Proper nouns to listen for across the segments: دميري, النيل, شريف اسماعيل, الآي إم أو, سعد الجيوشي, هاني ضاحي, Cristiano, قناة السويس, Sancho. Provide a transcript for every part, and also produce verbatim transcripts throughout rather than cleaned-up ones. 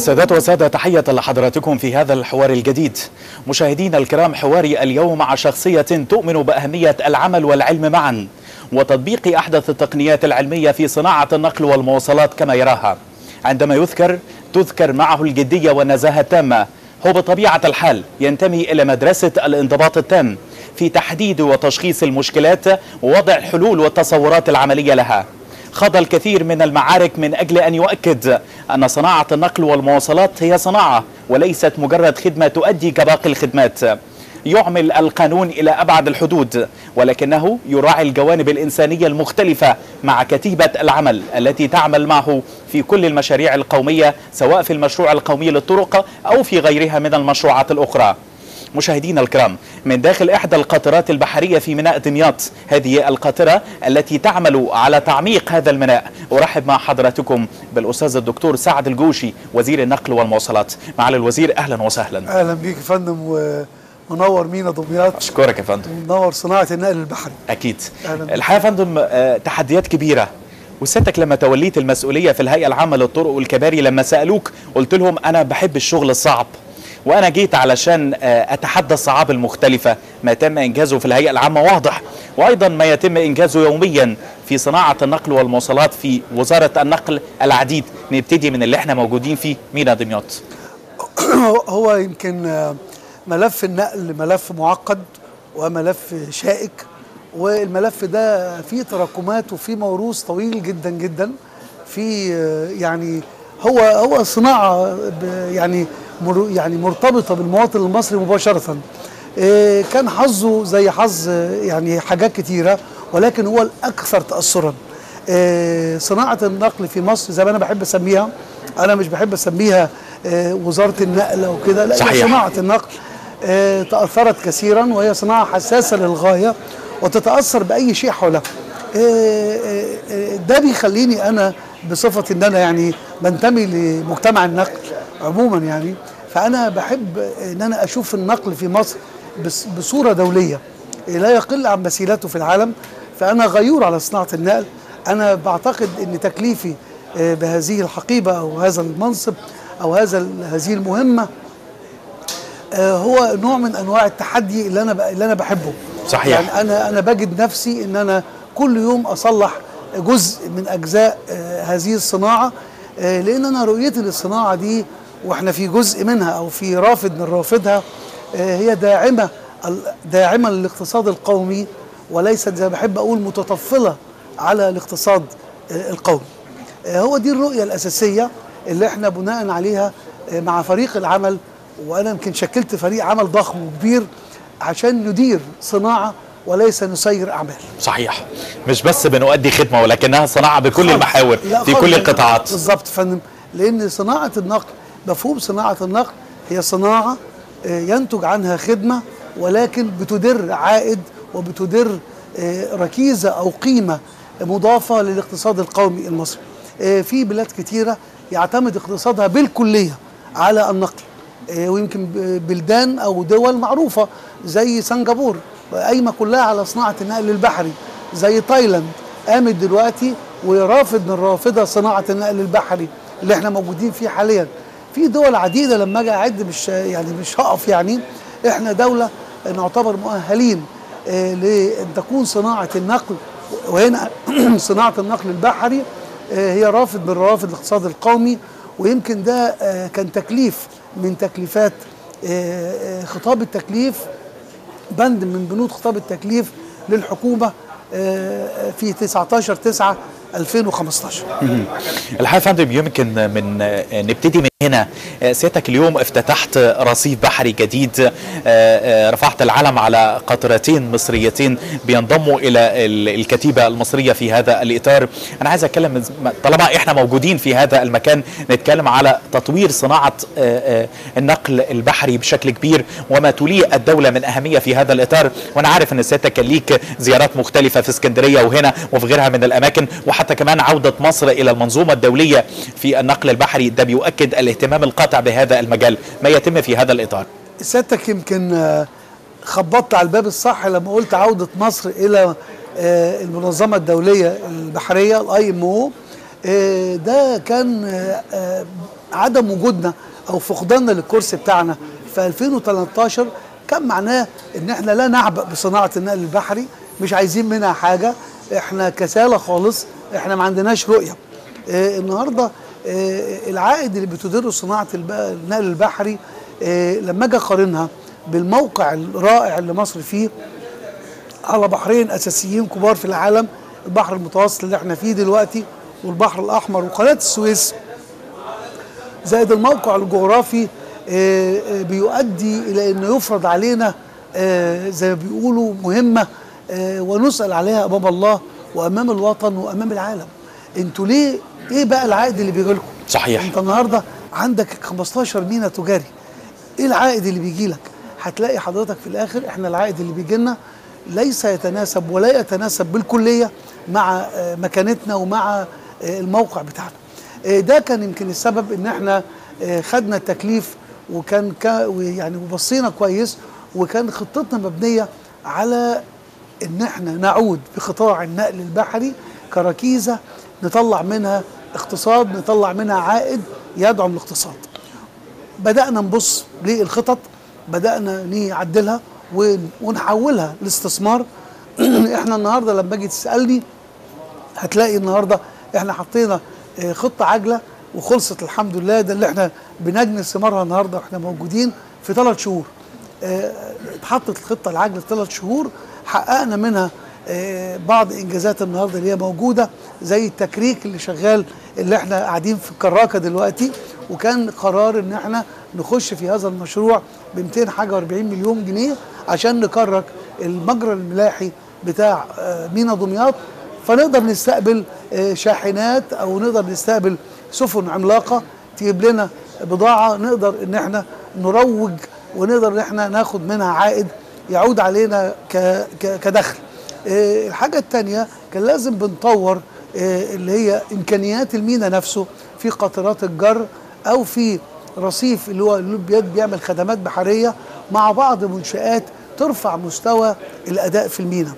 السادات والسادة، تحية لحضراتكم في هذا الحوار الجديد. مشاهدين الكرام، حواري اليوم مع شخصية تؤمن بأهمية العمل والعلم معا وتطبيق أحدث التقنيات العلمية في صناعة النقل والمواصلات كما يراها. عندما يذكر تذكر معه الجدية والنزاهة التامة. هو بطبيعة الحال ينتمي إلى مدرسة الانضباط التام في تحديد وتشخيص المشكلات ووضع الحلول والتصورات العملية لها. خاض الكثير من المعارك من أجل أن يؤكد أن صناعة النقل والمواصلات هي صناعة وليست مجرد خدمة تؤدي كباقي الخدمات. يعمل القانون إلى أبعد الحدود، ولكنه يراعي الجوانب الإنسانية المختلفة مع كتيبة العمل التي تعمل معه في كل المشاريع القومية، سواء في المشروع القومي للطرق أو في غيرها من المشروعات الأخرى. مشاهدينا الكرام، من داخل إحدى القاطرات البحرية في ميناء دمياط، هذه القاطرة التي تعمل على تعميق هذا الميناء، أرحب مع حضراتكم بالأستاذ الدكتور سعد الجيوشي وزير النقل والمواصلات. معالي الوزير، أهلا وسهلا. أهلا بيك يا فندم، و... منور مينا دمياط. اشكرك يا فندم. منور صناعه النقل البحري. اكيد. الحقيقه يا فندم تحديات كبيره، وسيادتك لما توليت المسؤوليه في الهيئه العامه للطرق والكباري لما سالوك قلت لهم انا بحب الشغل الصعب، وانا جيت علشان اتحدى الصعاب المختلفه. ما تم انجازه في الهيئه العامه واضح، وايضا ما يتم انجازه يوميا في صناعه النقل والمواصلات في وزاره النقل العديد. نبتدي من اللي احنا موجودين فيه، مينا دمياط. هو يمكن ملف النقل ملف معقد وملف شائك، والملف ده فيه تراكمات وفيه موروث طويل جدا جدا. في يعني هو هو صناعه يعني يعني مرتبطه بالمواطن المصري مباشره. كان حظه زي حظ يعني حاجات كتيره، ولكن هو الاكثر تاثرا. صناعه النقل في مصر زي ما انا بحب اسميها، انا مش بحب اسميها وزاره النقل او كده، لا، صناعه النقل تأثرت كثيرا، وهي صناعة حساسة للغاية وتتأثر بأي شيء حولها. ده بيخليني أنا بصفة إن أنا يعني بنتمي لمجتمع النقل عموما، يعني فأنا بحب إن أنا أشوف النقل في مصر بصورة دولية لا يقل عن مثيلاته في العالم. فأنا غيور على صناعة النقل. أنا بعتقد إن تكليفي بهذه الحقيبة أو هذا المنصب أو هذا هذه المهمة هو نوع من انواع التحدي اللي انا اللي انا بحبه. صحيح. يعني انا انا بجد نفسي ان انا كل يوم اصلح جزء من اجزاء هذه الصناعه، لان انا رؤيتي للصناعه دي واحنا في جزء منها او في رافد من رافدها، هي داعمه داعمه للاقتصاد القومي، وليست زي ما بحب اقول متطفله على الاقتصاد القومي. هو دي الرؤيه الاساسيه اللي احنا بناء عليها مع فريق العمل، وأنا يمكن شكلت فريق عمل ضخم وكبير عشان ندير صناعة وليس نسير أعمال. صحيح. مش بس بنؤدي خدمة، ولكنها صناعة بكل المحاور في كل القطاعات. بالظبط يا فندم، لأن صناعة النقل، مفهوم صناعة النقل هي صناعة ينتج عنها خدمة، ولكن بتدر عائد وبتدر ركيزة أو قيمة مضافة للاقتصاد القومي المصري. في بلاد كتيرة يعتمد اقتصادها بالكلية على النقل، ويمكن بلدان أو دول معروفة زي سنغافورة قايمة كلها على صناعة النقل البحري، زي تايلاند قامت دلوقتي ورافض من رافضها صناعة النقل البحري اللي احنا موجودين فيه حاليا. في دول عديدة، لما أجي أعد مش يعني مش هقف، يعني احنا دولة نعتبر مؤهلين لأن تكون صناعة النقل، وهنا صناعة النقل البحري هي رافض من رافض الاقتصاد القومي. ويمكن ده كان تكليف من تكليفات خطاب التكليف، بند من بنود خطاب التكليف للحكومة في تسعتاشر تسعة ألفين وخمستاشر. الحقيقة يا فندم يمكن من نبتدي من هنا. سيادتك اليوم افتتحت رصيف بحري جديد، رفعت العلم على قطرتين مصريتين بينضموا الى الكتيبة المصرية في هذا الإطار. انا عايز اتكلم، طالما احنا موجودين في هذا المكان نتكلم على تطوير صناعة النقل البحري بشكل كبير وما توليه الدولة من أهمية في هذا الإطار. وانا عارف ان سيادتك كان ليك زيارات مختلفة في اسكندرية وهنا وفي غيرها من الأماكن، وحتى كمان عودة مصر الى المنظومة الدولية في النقل البحري. ده بيؤكد الاهتمام القاطع بهذا المجال. ما يتم في هذا الإطار؟ سيادتك يمكن خبطت على الباب الصح لما قلت عودة مصر إلى المنظمة الدولية البحرية، الآي إم أو. ده كان عدم وجودنا او فقداننا للكرسي بتاعنا في ألفين وثلاثة عشر كان معناه ان احنا لا نعبأ بصناعه النقل البحري، مش عايزين منها حاجه، احنا كسالى خالص، احنا ما عندناش رؤيه. اه النهارده اه العائد اللي بتدره صناعه النقل البحري اه لما اجي اقارنها بالموقع الرائع اللي مصر فيه على بحرين اساسيين كبار في العالم، البحر المتوسط اللي احنا فيه دلوقتي والبحر الاحمر وقناه السويس، زائد الموقع الجغرافي بيؤدي الى انه يفرض علينا زي ما بيقولوا مهمه ونسال عليها امام الله وامام الوطن وامام العالم. انتوا ليه ايه بقى العائد اللي بيجي لكم؟ صحيح. انت النهارده عندك خمستاشر مينا تجاري، ايه العائد اللي بيجي لك؟ هتلاقي حضرتك في الاخر احنا العائد اللي بيجي لنا ليس يتناسب ولا يتناسب بالكليه مع مكانتنا ومع الموقع بتاعنا. ده كان يمكن السبب ان احنا خدنا التكليف وكان يعني وبصينا كويس، وكان خطتنا مبنيه على ان احنا نعود بقطاع النقل البحري كركيزه نطلع منها اقتصاد، نطلع منها عائد يدعم الاقتصاد. بدانا نبص للخطط، بدانا نعدلها ونحولها لاستثمار. احنا النهارده لما اجي تسالني هتلاقي النهارده احنا حطينا خطه عاجله وخلصت الحمد لله، ده اللي احنا بنجني ثمارها النهارده واحنا موجودين في ثلاث شهور. اه اتحطت الخطه العاجله في ثلاث شهور، حققنا منها اه بعض انجازات النهارده اللي هي موجوده زي التكريك اللي شغال اللي احنا قاعدين في الكراكه دلوقتي، وكان قرار ان احنا نخش في هذا المشروع ب مئتين وأربعين مليون جنيه عشان نكرك المجرى الملاحي بتاع اه مينا دمياط، فنقدر نستقبل اه شاحنات او نقدر نستقبل سفن عملاقه تجيب لنا بضاعه نقدر ان احنا نروج ونقدر ان احنا ناخد منها عائد يعود علينا كدخل. إيه الحاجه الثانيه؟ كان لازم بنطور إيه اللي هي امكانيات المينا نفسه في قاطرات الجر او في رصيف اللي هو اللي بيعمل خدمات بحريه مع بعض منشآت ترفع مستوى الاداء في المينا.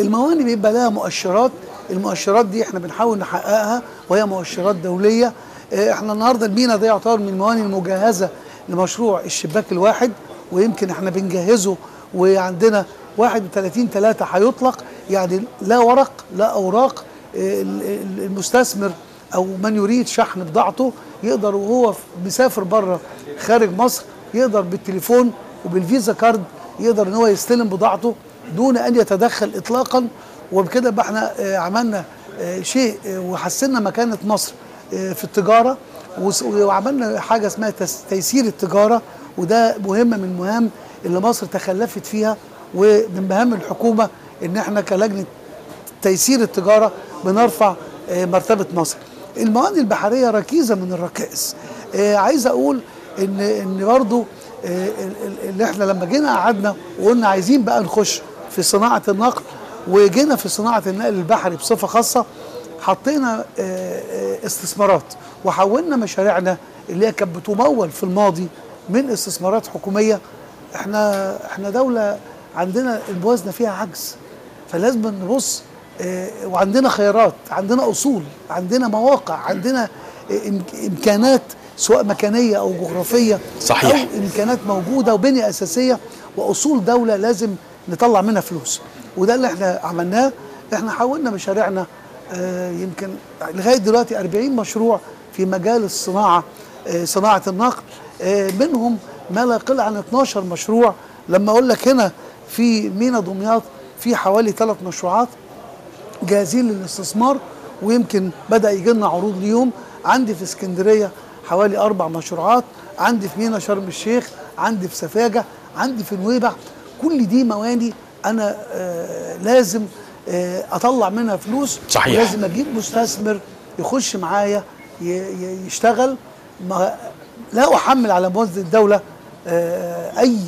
المواني بيبقى لها مؤشرات، المؤشرات دي احنا بنحاول نحققها وهي مؤشرات دوليه. احنا النهارده المينا ده يعتبر من المواني المجهزه لمشروع الشباك الواحد، ويمكن احنا بنجهزه وعندنا واحد وثلاثين ثلاثة هيطلق، يعني لا ورق لا اوراق، المستثمر او من يريد شحن بضاعته يقدر وهو مسافر بره خارج مصر يقدر بالتليفون وبالفيزا كارد يقدر ان هو يستلم بضاعته دون ان يتدخل اطلاقا. وبكده بقى احنا عملنا شيء وحسنا مكانه مصر في التجاره، وعملنا حاجه اسمها تيسير التجاره، وده مهمه من المهام اللي مصر تخلفت فيها، ومن مهام الحكومه ان احنا كلجنه تيسير التجاره بنرفع مرتبه مصر. المواني البحريه ركيزه من الركائز. عايز اقول ان ان برضو اللي احنا لما جينا قعدنا وقلنا عايزين بقى نخش في صناعه النقل وجينا في صناعه النقل البحري بصفه خاصه، حطينا استثمارات وحولنا مشاريعنا اللي هي كانت بتمول في الماضي من استثمارات حكوميه. احنا احنا دوله عندنا الموازنه فيها عجز، فلازم نبص وعندنا خيارات، عندنا اصول، عندنا مواقع، عندنا امكانات سواء مكانيه او جغرافيه. صحيح. او امكانات موجوده وبنيه اساسيه واصول دوله لازم نطلع منها فلوس، وده اللي احنا عملناه. احنا حولنا مشاريعنا اه يمكن لغايه دلوقتي أربعين مشروع في مجال الصناعه اه صناعه النقل، اه منهم ما لا يقل عن اتناشر مشروع. لما اقول لك هنا في مينا دمياط في حوالي ثلاث مشروعات جاهزين للاستثمار، ويمكن بدا يجي لنا عروض ليهم. عندي في اسكندريه حوالي اربع مشروعات، عندي في مينا شرم الشيخ، عندي في سفاجه، عندي في نويبع. كل دي مواني انا آه لازم آه اطلع منها فلوس. صحيح. لازم اجيب مستثمر يخش معايا يشتغل، لا احمل على موازنه الدوله آه اي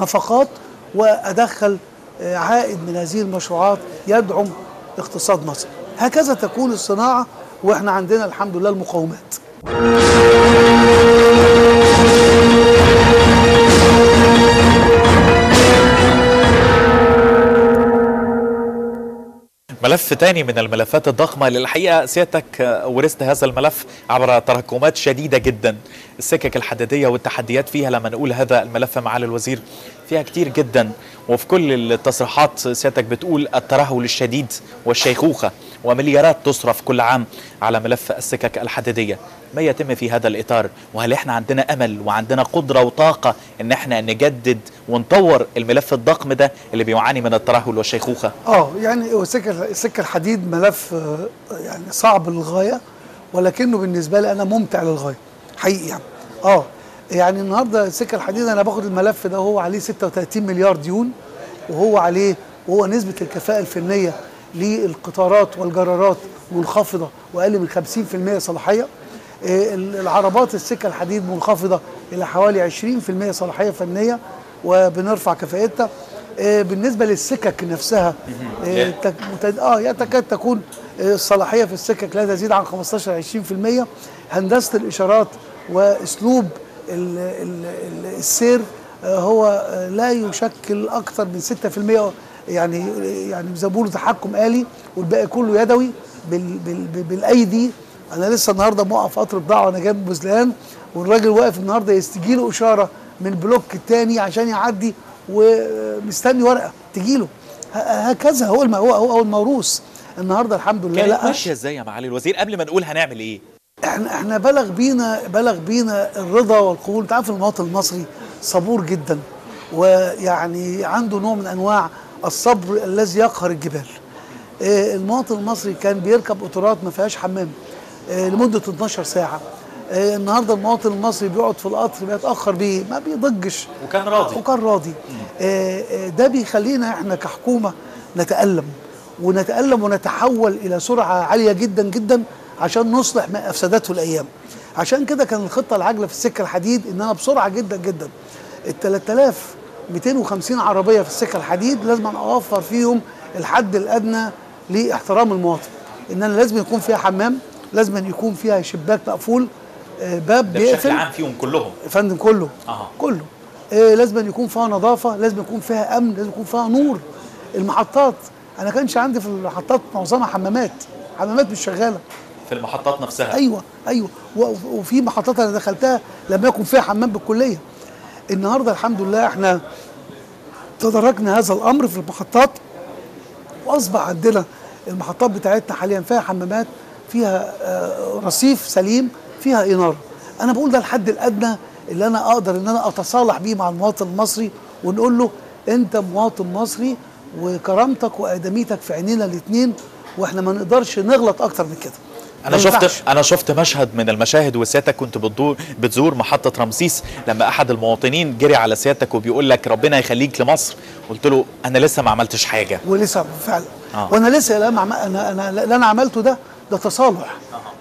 نفقات، وادخل آه عائد من هذه المشروعات يدعم اقتصاد مصر. هكذا تكون الصناعه، واحنا عندنا الحمد لله المقومات. ملف تاني من الملفات الضخمة اللي الحقيقة سيادتك ورثت هذا الملف عبر تراكمات شديدة جدا، السكك الحديدية والتحديات فيها لما نقول هذا الملف معالي الوزير فيها كتير جدا، وفي كل التصريحات سيادتك بتقول الترهل الشديد والشيخوخة ومليارات تصرف كل عام على ملف السكك الحديدية. ما يتم في هذا الإطار؟ وهل احنا عندنا أمل وعندنا قدرة وطاقة ان احنا نجدد ونطور الملف الضخم ده اللي بيعاني من الترهل والشيخوخة؟ اه يعني سكة الحديد ملف يعني صعب للغاية، ولكنه بالنسبة لي انا ممتع للغاية حقيقي يعني. اه يعني النهارده سكة الحديد انا باخد الملف ده وهو عليه ستة وتلاتين مليار ديون، وهو عليه وهو نسبة الكفاءة الفنية للقطارات والجرارات منخفضة واقل من خمسين في المية صلاحية. العربات السكة الحديد منخفضة إلى حوالي عشرين في المية صلاحية فنية وبنرفع كفاءتها. بالنسبة للسكك نفسها آه يتكاد تكون الصلاحية في السكك لا تزيد عن خمستاشر عشرين في المية. هندسة الإشارات وأسلوب السير هو لا يشكل أكثر من ستة في المية يعني يعني بيسموه تحكم آلي، والباقي كله يدوي بالأيدي. أنا لسه النهارده موقف قطر بضاعة وأنا جايب بوزلان، والراجل واقف النهارده يستجيله إشارة من البلوك التاني عشان يعدي ومستني ورقة تجيله. هكذا هو هو هو الموروث النهارده الحمد لله. كانت ماشية إزاي يا معالي الوزير قبل ما نقول هنعمل إيه؟ إحنا إحنا بلغ بينا بلغ بينا الرضا والقبول. أنت عارف المواطن المصري صبور جدا، ويعني عنده نوع من أنواع الصبر الذي يقهر الجبال. المواطن المصري كان بيركب قطارات ما فيهاش حمام لمدة اتناشر ساعة. النهارده المواطن المصري بيقعد في القطر بيتأخر بيه ما بيضجش، وكان راضي وكان راضي ده بيخلينا احنا كحكومة نتألم ونتألم ونتحول إلى سرعة عالية جدا جدا عشان نصلح ما أفسدته الأيام. عشان كده كان الخطة العاجلة في السكة الحديد إنها بسرعة جدا جدا ال تلاتة آلاف ومتين وخمسين عربية في السكة الحديد لازم أوفر فيهم الحد الأدنى لاحترام المواطن، إن أنا لازم يكون فيها حمام، لازم يكون فيها شباك مقفول، باب بيقفل بشكل عام فيهم كلهم يا فندم كله آه. كله آه لازم يكون فيها نظافه، لازم يكون فيها امن، لازم يكون فيها نور. المحطات انا كانش عندي في المحطات معظمها حمامات، حمامات مش شغاله في المحطات نفسها. ايوه ايوه وفي محطات انا دخلتها لما يكون فيها حمام بالكليه. النهارده الحمد لله احنا تدرجنا هذا الامر في المحطات، واصبح عندنا المحطات بتاعتنا حاليا فيها حمامات، فيها رصيف سليم، فيها إنارة. أنا بقول ده الحد الأدنى اللي أنا أقدر إن أنا أتصالح بيه مع المواطن المصري ونقول له أنت مواطن مصري وكرامتك وآدميتك في عينينا الاتنين، وإحنا ما نقدرش نغلط أكتر من كده. أنا شفت أنا شفت مشهد من المشاهد وسيادتك كنت بتدور بتزور محطة رمسيس لما أحد المواطنين جري على سيادتك وبيقول لك ربنا يخليك لمصر، قلت له أنا لسه ما عملتش حاجة. ولسه فعلا آه. وأنا لسه لا أنا أنا اللي أنا عملته ده ده تصالح،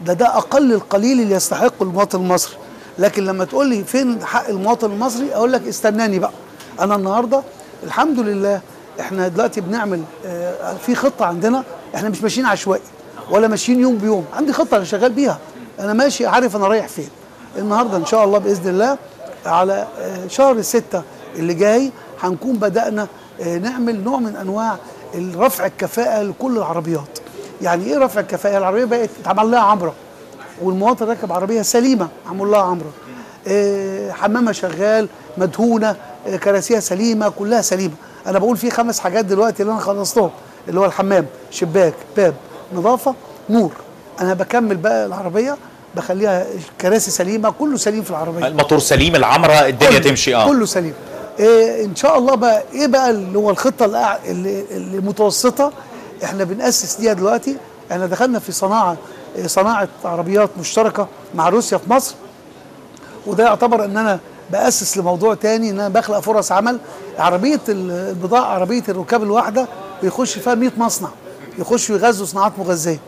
ده ده اقل القليل اللي يستحقه المواطن المصري. لكن لما تقول لي فين حق المواطن المصري اقول لك استناني بقى. انا النهارده الحمد لله احنا دلوقتي بنعمل في خطه عندنا، احنا مش ماشيين عشوائي ولا ماشيين يوم بيوم، عندي خطه انا شغال بيها، انا ماشي عارف انا رايح فين. النهارده ان شاء الله باذن الله على شهر ستة اللي جاي هنكون بدانا نعمل نوع من انواع رفع الكفاءه لكل العربيات. يعني ايه رفع الكفاءه؟ العربيه بقت اتعمل لها عمره، والمواطن راكب عربيه سليمه عمل لها عمره، إيه حمامها شغال، مدهونه، إيه كراسيها سليمه، كلها سليمه. انا بقول في خمس حاجات دلوقتي اللي انا خلصتهم، اللي هو الحمام، شباك، باب، نظافه، نور. انا بكمل بقى العربيه بخليها كراسي سليمه، كله سليم في العربيه، الموتور سليم، العمره، الدنيا تمشي اه كله سليم. إيه ان شاء الله بقى ايه بقى اللي هو الخطه اللي, اللي متوسطه احنا بنأسس ليها دلوقتي. احنا دخلنا في صناعه صناعه عربيات مشتركه مع روسيا في مصر، وده يعتبر ان انا بأسس لموضوع تاني، ان انا بخلق فرص عمل. عربيه البضاعه، عربيه الركاب الواحده بيخش فيها مية مصنع، يخشوا يغذوا صناعات مغذيه.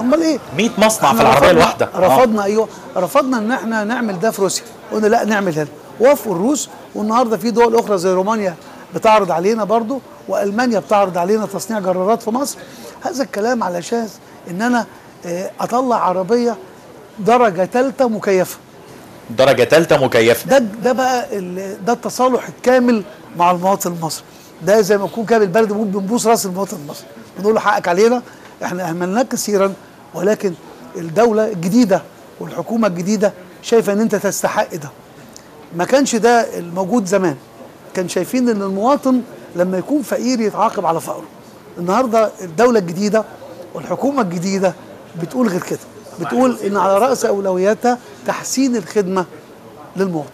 امال ايه مية مصنع في العربيه الواحده؟ رفضنا آه. ايوه رفضنا ان احنا نعمل ده في روسيا، قلنا لا نعمل هنا. وافقوا الروس، والنهارده في دول اخرى زي رومانيا بتعرض علينا برضو، وألمانيا بتعرض علينا تصنيع جرارات في مصر. هذا الكلام على اساس ان انا اطلع عربيه درجه ثالثه مكيفه. درجه ثالثه مكيفه ده ده بقى ده التصالح الكامل مع المواطن المصري. ده زي ما يكون كامل البلد بنبوس راس المواطن المصري بنقول له حقك علينا، احنا اهملناك كثيرا، ولكن الدولة الجديدة والحكومة الجديدة شايفة ان انت تستحق ده. ما كانش ده الموجود زمان، كان شايفين ان المواطن لما يكون فقير يتعاقب على فقره. النهارده الدولة الجديدة والحكومة الجديدة بتقول غير كده، بتقول ان على رأس اولوياتها تحسين الخدمة للمواطن.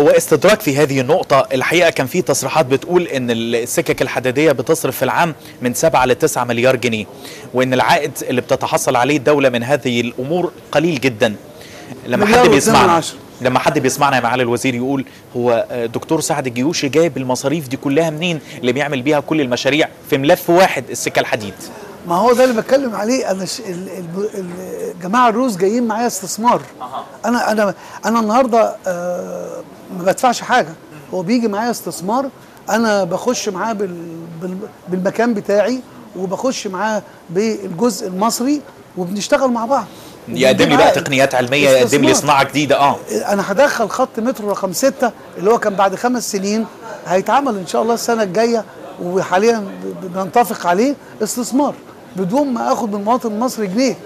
هو استدراك في هذه النقطة. الحقيقة كان في تصريحات بتقول ان السكك الحديدية بتصرف في العام من سبعة لتسعة مليار جنيه، وان العائد اللي بتتحصل عليه الدولة من هذه الامور قليل جدا. لما حد بيسمعنا لما حد بيسمعنا يا معالي الوزير يقول هو دكتور سعد الجيوشي جايب المصاريف دي كلها منين اللي بيعمل بيها كل المشاريع في ملف واحد، السكة الحديد؟ ما هو ده اللي بتكلم عليه انا. ش... ال... ال... الجماعه الروس جايين معايا استثمار. أه. انا انا انا النهارده آه ما بدفعش حاجه، هو بيجي معايا استثمار، انا بخش معاه بال... بال... بالمكان بتاعي، وبخش معاه بالجزء المصري، وبنشتغل مع بعض، يقدم لي بقى تقنيات علميه، يقدم لي صناعه جديده. اه انا هدخل خط مترو رقم ستة اللي هو كان بعد خمس سنين هيتعمل ان شاء الله السنه الجايه، وحاليا بنتفق عليه. استثمار بدون ما اخد من المواطن المصري جنيه،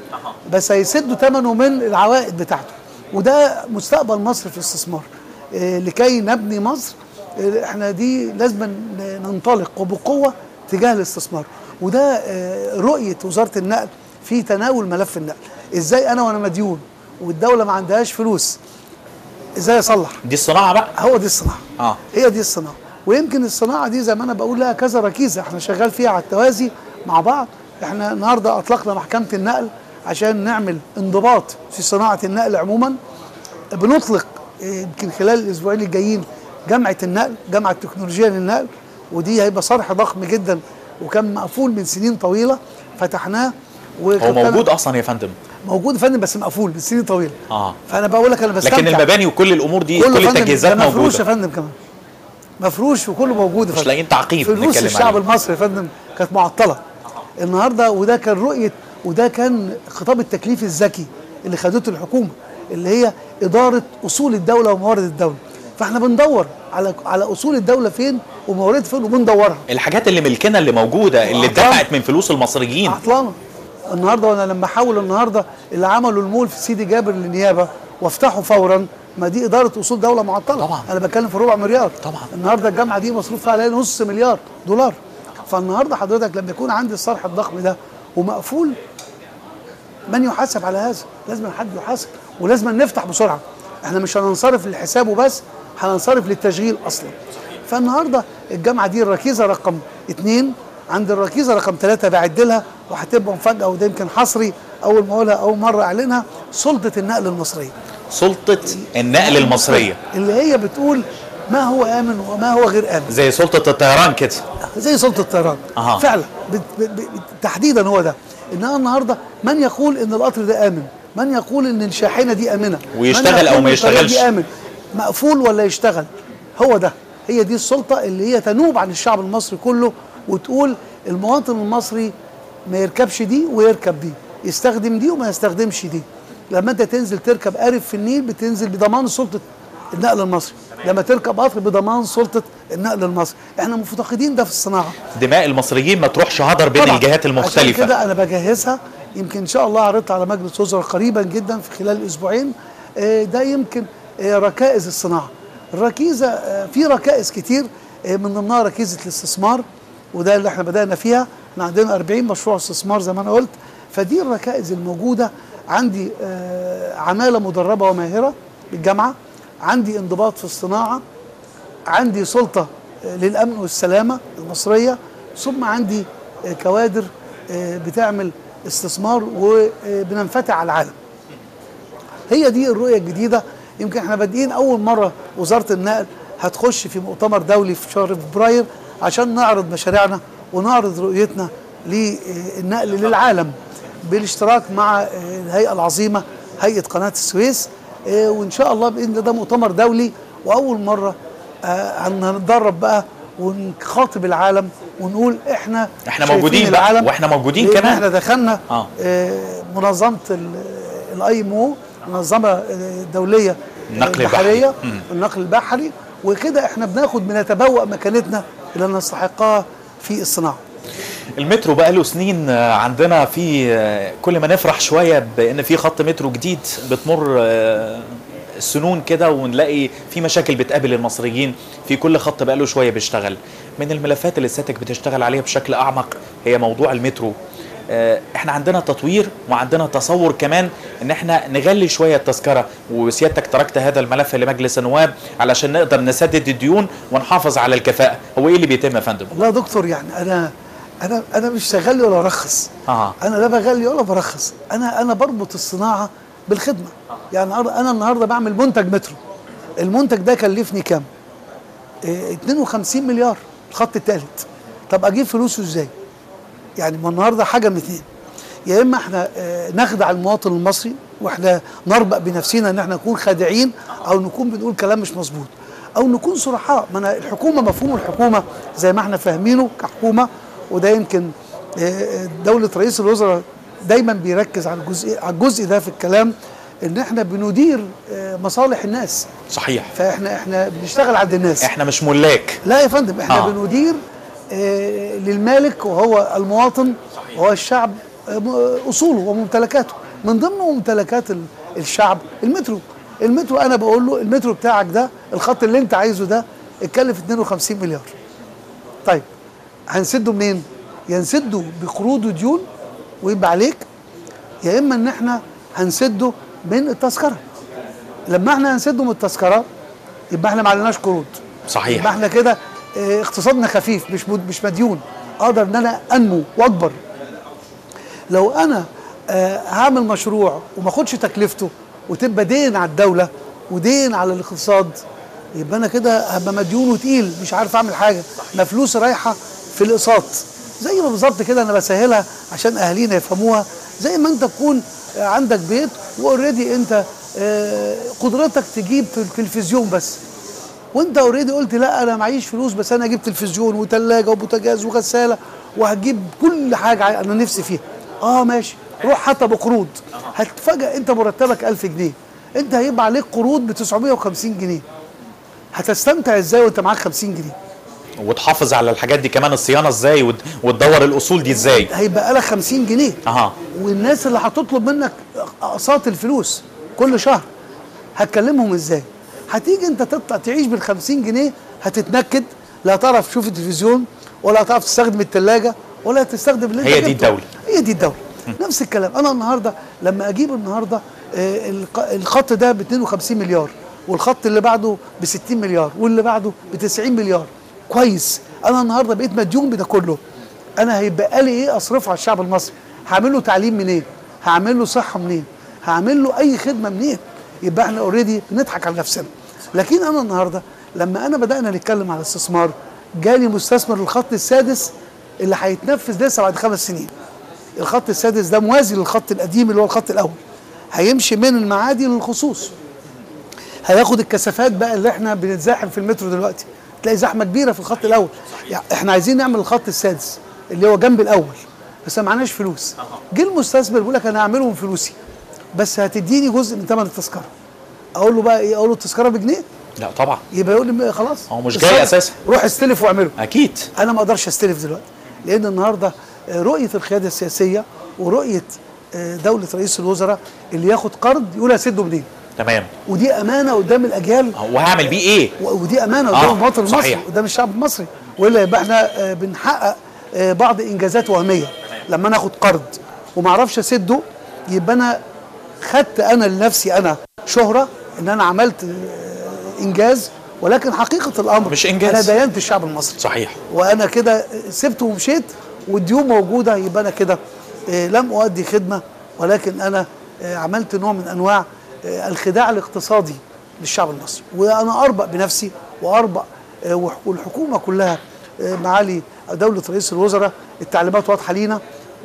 بس هيسدوا ثمنه من العوائد بتاعته، وده مستقبل مصر في الاستثمار. إيه لكي نبني مصر؟ إيه احنا دي لازم ننطلق بقوه تجاه الاستثمار، وده إيه رؤيه وزاره النقل في تناول ملف النقل. ازاي انا وانا مديون والدوله ما عندهاش فلوس ازاي اصلح؟ دي الصناعه بقى، هو دي الصناعه. اه هي دي الصناعه، ويمكن الصناعه دي زي ما انا بقول لها كذا ركيزه احنا شغال فيها على التوازي مع بعض. احنا النهارده اطلقنا محكمه النقل عشان نعمل انضباط في صناعه النقل عموما. بنطلق يمكن خلال الاسبوعين الجايين جامعه النقل، جامعه تكنولوجيا للنقل، ودي هيبقى صرح ضخم جدا وكان مقفول من سنين طويله، فتحناه. هو موجود اصلا يا فندم؟ موجود يا فندم بس مقفول من سنين طويله. اه فانا بقول لك انا بستمتع، لكن المباني وكل الامور دي كل التجهيزات موجوده، مفروش يا فندم، كمان مفروش وكله موجود. مش لاقيين تعقيد نتكلم عليه. فلوس الشعب المصري يا فندم كانت معطله النهارده، وده كان رؤيه، وده كان خطاب التكليف الذكي اللي خدته الحكومه، اللي هي اداره اصول الدوله وموارد الدوله. فاحنا بندور على على اصول الدوله فين ومواردها فين وبندورها. الحاجات اللي ملكنا اللي موجوده اللي اتدفعت من فلوس المصريين عطلانه النهارده. وانا لما احول النهارده اللي عملوا المول في سيدي جابر للنيابه وافتحوا فورا، ما دي اداره اصول دوله معطله. طبعا انا بتكلم في ربع مليار. طبعا النهارده الجامعه دي مصروف فيها عليها نص مليار دولار. فالنهارده حضرتك لما يكون عندي الصرح الضخم ده ومقفول، من يحاسب على هذا؟ لازم حد يحاسب، ولازم نفتح بسرعه. احنا مش هننصرف للحساب وبس، هننصرف للتشغيل اصلا. فالنهارده الجامعه دي الركيزه رقم اتنين عند الركيزه رقم ثلاثة بعدلها، وهتبقى مفاجاه، وده يمكن حصري اول ما اقولها اول مره اعلنها. سلطه النقل المصريه، سلطه النقل المصريه اللي هي بتقول ما هو امن وما هو غير امن، زي سلطه الطيران كده، زي سلطه الطيران. أه. فعلا بت... بت... تحديدا هو ده. انها النهارده من يقول ان القطر ده امن، من يقول ان الشاحنه دي امنه، ويشتغل او ما يشتغلش، دي امن مقفول ولا يشتغل. هو ده، هي دي السلطه اللي هي تنوب عن الشعب المصري كله، وتقول المواطن المصري ما يركبش دي ويركب دي، يستخدم دي وما يستخدمش دي. لما انت تنزل تركب قارب في النيل بتنزل بضمان سلطه النقل المصري، لما تركب قطر بضمان سلطه النقل المصري. احنا مفتقدين ده في الصناعه. دماء المصريين ما تروحش هدر بين الجهات المختلفه. عشان كده انا بجهزها، يمكن ان شاء الله عرضتها على مجلس وزراء قريبا جدا في خلال اسبوعين. ده يمكن ركائز الصناعه. الركيزه في ركائز كتير، من ضمنها ركيزه الاستثمار، وده اللي احنا بدأنا فيها. احنا عندنا أربعين مشروع استثمار زي ما انا قلت. فدي الركائز الموجودة عندي. آه عمالة مدربة وماهرة بالجامعة، عندي انضباط في الصناعة، عندي سلطة آه للأمن والسلامة المصرية، ثم عندي آه كوادر آه بتعمل استثمار، وبننفتح على العالم. هي دي الرؤية الجديدة. يمكن احنا بادئين أول مرة. وزارة النقل هتخش في مؤتمر دولي في شهر فبراير عشان نعرض مشاريعنا ونعرض رؤيتنا للنقل للعالم، بالاشتراك مع الهيئة العظيمة هيئة قناة السويس. وإن شاء الله بإذن ده مؤتمر دولي، وأول مرة هنتدرب بقى ونخاطب العالم ونقول إحنا إحنا موجودين بقى، وإحنا موجودين كمان. إحنا دخلنا آه. منظمة الأي إم أو، منظمة دولية النقل البحري، النقل البحري، وكده إحنا بناخد بنتبوأ مكانتنا اللي نستحقها في الصناعة. المترو بقى له سنين عندنا، في كل ما نفرح شويه بان في خط مترو جديد بتمر سنون كده ونلاقي في مشاكل بتقابل المصريين في كل خط بقى له شويه بيشتغل. من الملفات اللي سيادتك بتشتغل عليها بشكل اعمق هي موضوع المترو. احنا عندنا تطوير وعندنا تصور كمان ان احنا نغلي شويه التذكره، وسيادتك تركت هذا الملف لمجلس النواب علشان نقدر نسدد الديون ونحافظ على الكفاءه. هو ايه اللي بيتم يا فندم؟ والله يا دكتور يعني انا انا انا مش هغلي ولا ارخص. آه. انا لا بغلي ولا برخص، انا انا بربط الصناعه بالخدمه. آه. يعني انا النهارده بعمل منتج مترو، المنتج ده كلفني كام؟ إيه اتنين وخمسين مليار الخط الثالث. طب اجيب فلوسه ازاي؟ يعني ما النهارده حاجه من اتنين، يا اما احنا نخدع المواطن المصري واحنا نربق بنفسنا ان احنا نكون خادعين او نكون بنقول كلام مش مظبوط او نكون صرحاء. ما انا الحكومه مفهوم الحكومه زي ما احنا فاهمينه كحكومه، وده يمكن دوله رئيس الوزراء دايما بيركز على الجزء على الجزء ده في الكلام، ان احنا بندير مصالح الناس. صحيح. فاحنا احنا بنشتغل عند الناس، احنا مش ملاك. لا يا فندم، احنا آه. بندير للمالك وهو المواطن وهو الشعب اصوله وممتلكاته. من ضمن ممتلكات الشعب المترو. المترو انا بقول له المترو بتاعك ده، الخط اللي انت عايزه ده اتكلف اتنين وخمسين مليار. طيب هنسده منين؟ ينسده بقروض وديون ويبقى عليك، يا اما ان احنا هنسده من التذكره. لما احنا هنسده من التذكره يبقى احنا ما عليناش قروض. صحيح. يبقى احنا كده اقتصادنا خفيف، مش مش مديون، اقدر ان انا انمو واكبر. لو انا هعمل مشروع وما اخدش تكلفته وتبقى دين على الدوله ودين على الاقتصاد، يبقى انا كده هبقى مديون وتقيل، مش عارف اعمل حاجه، انا فلوسي رايحه في الاقساط. زي ما بالظبط كده انا بسهلها عشان اهالينا يفهموها، زي ما انت تكون عندك بيت واوريدي انت قدرتك تجيب تلفزيون بس، وانت اوريدي قلت لا انا معيش فلوس بس انا هجيب تلفزيون وثلاجه وبوتاجاز وغساله وهجيب كل حاجه انا نفسي فيها. اه ماشي، روح حتى بقروض. هتفاجئ انت مرتبك ألف جنيه، انت هيبقى عليك قروض ب تسعمية وخمسين جنيه. هتستمتع ازاي وانت معاك خمسين جنيه؟ وتحافظ على الحاجات دي كمان، الصيانه ازاي وتدور الاصول دي ازاي؟ هيبقى لك خمسين جنيه. اها. والناس اللي هتطلب منك اقساط الفلوس كل شهر هتكلمهم ازاي؟ هتيجي انت تطلع تعيش بال خمسين جنيه، هتتنكد، لا تعرف تشوف التلفزيون ولا تعرف تستخدم الثلاجه ولا تستخدم اللي انت هي دي الدوله هي دي الدوله نفس الكلام. انا النهارده لما اجيب النهارده الخط ده ب اتنين وخمسين مليار، والخط اللي بعده ب ستين مليار، واللي بعده ب تسعين مليار، كويس. انا النهارده بقيت مديون بده كله، انا هيبقى لي ايه اصرفه على الشعب المصري؟ هعمل له تعليم منين؟ هعمل له صحه منين؟ هعمل له اي خدمه منين؟ يبقى احنا اوريدي بنضحك على نفسنا. لكن انا النهارده لما انا بدانا نتكلم على الاستثمار، جالي مستثمر للخط السادس اللي هيتنفذ لسه بعد خمس سنين. الخط السادس ده موازي للخط القديم اللي هو الخط الاول، هيمشي من المعادي للخصوص، هياخد الكثافات بقى اللي احنا بنتزاحم في المترو دلوقتي، تلاقي زحمه كبيره في الخط الاول. يعني احنا عايزين نعمل الخط السادس اللي هو جنب الاول بس ما معناش فلوس. جه المستثمر بيقول لك انا هعملهم فلوسي بس هتديني جزء من ثمن التذكره. اقول له بقى ايه؟ اقول له التذكره بجنيه؟ لا طبعا. يبقى يقول لي خلاص هو مش جاي اساسا، روح استلف واعمله. اكيد. انا ما اقدرش استلف دلوقتي، لان النهارده رؤيه القياده السياسيه ورؤيه دوله رئيس الوزراء اللي ياخد قرض يقول هسده منين. تمام. ودي امانه قدام الاجيال، وهعمل بيه ايه؟ ودي امانه قدام المواطن المصري، قدام الشعب المصري، والا يبقى احنا بنحقق بعض انجازات وهميه. لما انا اخد قرض وما اعرفش اسده، يبقى انا خدت انا لنفسي انا شهره ان انا عملت انجاز، ولكن حقيقه الامر مش انجاز، انا دينت الشعب المصري. صحيح. وانا كده سبت ومشيت والديون موجوده، يبقى انا كده لم اؤدي خدمه، ولكن انا عملت نوع من انواع الخداع الاقتصادي للشعب المصري. وانا اربق بنفسي واربق، والحكومه كلها معالي دوله رئيس الوزراء التعليمات واضحه لينا،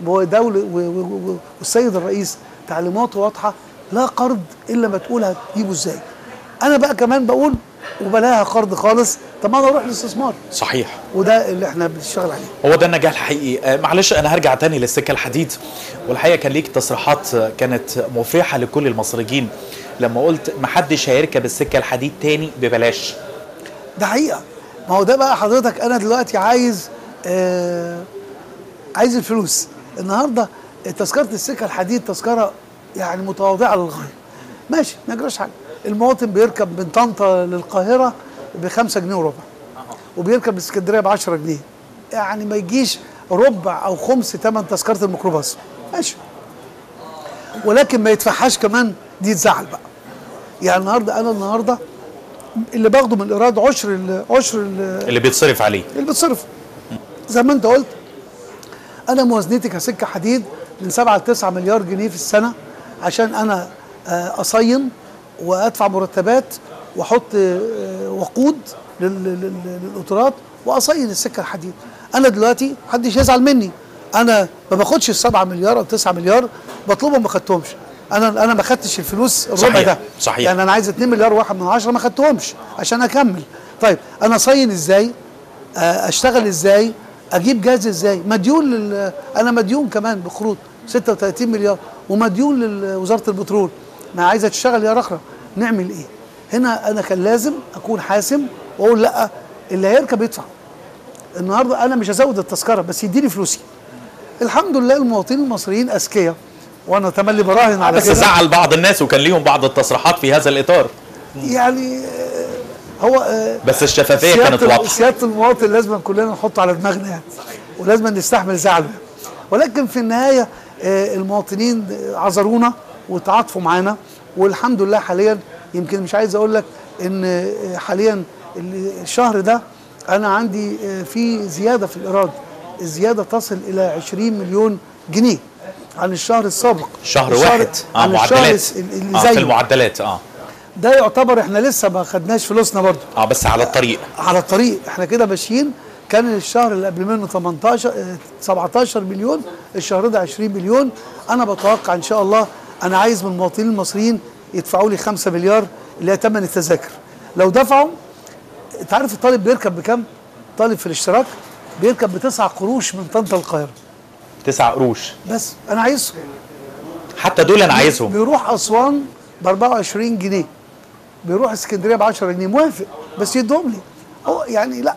ودوله والسيد الرئيس تعليماته واضحه، لا قرض الا ما تقول هتجيبه ازاي. انا بقى كمان بقول وبلاها قرض خالص، طب ما انا اروح للاستثمار. صحيح. وده اللي احنا بنشتغل عليه، هو ده النجاح الحقيقي. معلش انا هرجع تاني للسكه الحديد، والحقيقه كان ليك تصريحات كانت مفرحه لكل المصريين لما قلت محدش هيركب السكه الحديد تاني ببلاش. ده حقيقه. ما هو ده بقى حضرتك، انا دلوقتي عايز آه عايز الفلوس. النهارده تذكره السكه الحديد تذكره يعني متواضعه للغايه. ماشي ما يجراش حاجه. المواطن بيركب من طنطا للقاهره ب خمسة جنيه وربع، وبيركب اسكندريه ب عشرة جنيه، يعني ما يجيش ربع او خمس ثمن تذكره الميكروباص. ماشي، ولكن ما يدفعهاش كمان، دي تزعل بقى. يعني النهارده انا النهارده اللي باخده من الايراد عشر ال عشر ال اللي بيتصرف عليه، اللي بيتصرف زي ما انت قلت. انا موازنتي كسكه حديد من سبعة لتسعة مليار جنيه في السنه، عشان انا اصين وادفع مرتبات واحط وقود للقطارات واصين السكه الحديد. انا دلوقتي محدش يزعل مني، انا ما باخدش ال سبعة مليار او تسعة مليار بطلبهم، ما خدتهمش. انا انا ما خدتش الفلوس الربع ده، صحيح. يعني انا عايز اتنين مليار وواحد من عشرة، ما خدتهمش عشان اكمل. طيب انا اصين ازاي؟ اشتغل ازاي؟ اجيب جاز ازاي؟ مديون لل... انا مديون كمان بقروض ستة وتلاتين مليار، ومديون لوزاره البترول، ما عايزه تشتغل يا رخره. نعمل ايه؟ هنا انا كان لازم اكون حاسم واقول لا، اللي هيركب يدفع. النهارده انا مش هزود التذكره بس يديني فلوسي. الحمد لله المواطنين المصريين اذكياء، وانا تملي براهن على بس كده. بس زعل بعض الناس وكان ليهم بعض التصريحات في هذا الاطار. يعني هو بس الشفافيه كانت واضحه. سياده المواطن لازم كلنا نحطه على دماغنا يعني، ولازم نستحمل زعله، ولكن في النهايه المواطنين عذرونا وتعاطفوا معانا، والحمد لله حاليا يمكن مش عايز اقول لك ان حاليا الشهر ده انا عندي في زياده في الايراد، الزياده تصل الى عشرين مليون جنيه عن الشهر السابق. شهر واحد اه معدلات اه في المعدلات اه ده يعتبر احنا لسه ما خدناش فلوسنا برضه اه بس على الطريق، على الطريق احنا كده ماشيين. كان الشهر اللي قبل منه تمنتاشر سبعتاشر مليون، الشهر ده عشرين مليون. انا بتوقع ان شاء الله، انا عايز من المواطنين المصريين يدفعوا لي خمسة مليار اللي هي تمن التذاكر. لو دفعوا، انت عارف الطالب بيركب بكام؟ طالب في الاشتراك بيركب بتسع قروش من طنطا للقاهره. تسع قروش بس انا عايزهم، حتى دول انا عايزهم. بيروح اسوان ب أربعة وعشرين جنيه، بيروح اسكندريه ب عشرة جنيه، موافق بس يدهم لي. هو يعني لا،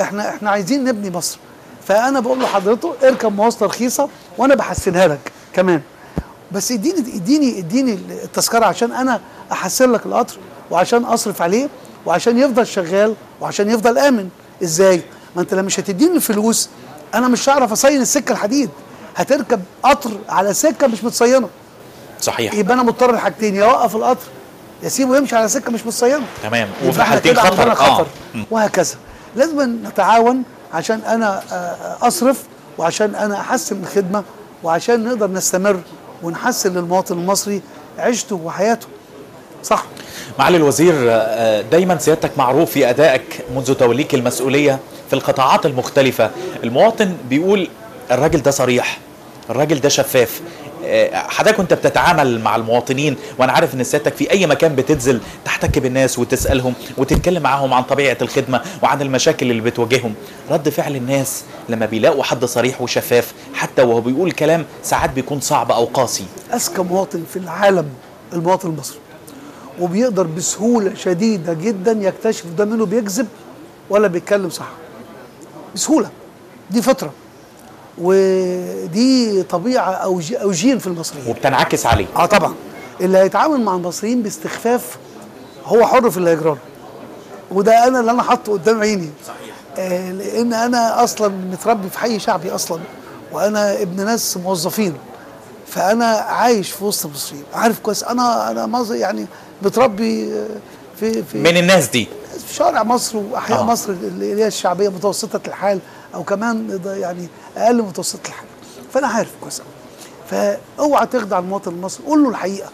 احنا احنا عايزين نبني مصر. فانا بقول لحضرته اركب مواصله رخيصه وانا بحسنها لك كمان، بس اديني اديني اديني التذكره عشان انا احسن لك القطر، وعشان اصرف عليه، وعشان يفضل شغال، وعشان يفضل امن. ازاي؟ ما انت لما مش هتديني الفلوس انا مش هعرف اصين السكه الحديد. هتركب قطر على سكه مش متصينه، صحيح. يبقى انا مضطر لحاجتين، يا اوقف القطر يا سيبه يمشي على سكه مش متصينه، تمام، وفي حالتين خطر, خطر. آه. وهكذا. لازم نتعاون عشان انا اصرف، وعشان انا احسن الخدمه، وعشان نقدر نستمر ونحسن للمواطن المصري عيشته وحياته. صح. معالي الوزير، دايما سيادتك معروف في ادائك منذ توليك المسؤوليه في القطاعات المختلفه. المواطن بيقول الراجل ده صريح، الراجل ده شفاف. حضرتك وانت بتتعامل مع المواطنين، وانا عارف ان سيادتك في اي مكان بتنزل تحتك بالناس وتسالهم وتتكلم معاهم عن طبيعه الخدمه وعن المشاكل اللي بتواجههم، رد فعل الناس لما بيلاقوا حد صريح وشفاف حتى وهو بيقول كلام ساعات بيكون صعب او قاسي. اذكى مواطن في العالم المواطن المصري، وبيقدر بسهوله شديده جدا يكتشف ده منه بيكذب ولا بيتكلم صح. بسهوله، دي فطره ودي طبيعه او جين في المصريين، وبتنعكس عليه. اه طبعا اللي هيتعامل مع المصريين باستخفاف هو حر في اللي هيجراه، وده انا اللي انا حاطه قدام عيني، صحيح. آه لان انا اصلا متربي في حي شعبي اصلا، وانا ابن ناس موظفين، فانا عايش في وسط المصريين، عارف كويس. انا انا مصري يعني، متربي في في من الناس دي، في شارع مصر واحياء آه. مصر اللي هي الشعبيه متوسطه الحال، او كمان يعني اقل متوسط الحاجه، فانا عارف كويس. فاوعى تخدع المواطن المصري، قول له الحقيقه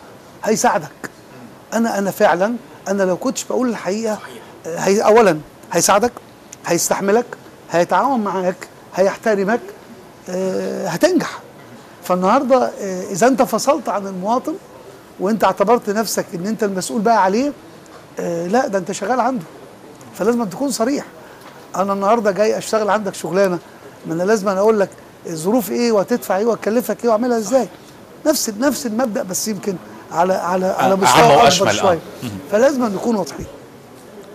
هيساعدك. انا انا فعلا انا لو كنتش بقول الحقيقه، هي اولا هيساعدك، هيستحملك، هيتعاون معاك، هيحترمك، آه هتنجح. فالنهارده آه اذا انت فصلت عن المواطن وانت اعتبرت نفسك ان انت المسؤول بقى عليه، آه لا، ده انت شغال عنده، فلازم تكون صريح. انا النهارده جاي اشتغل عندك شغلانه، ما انا لازم أنا اقول لك الظروف ايه، وهتدفع ايه، وهتكلفك ايه، واعملها ازاي. نفس نفس المبدا، بس يمكن على على على مستوى اكبر شويه. فلازم نكون واضحين،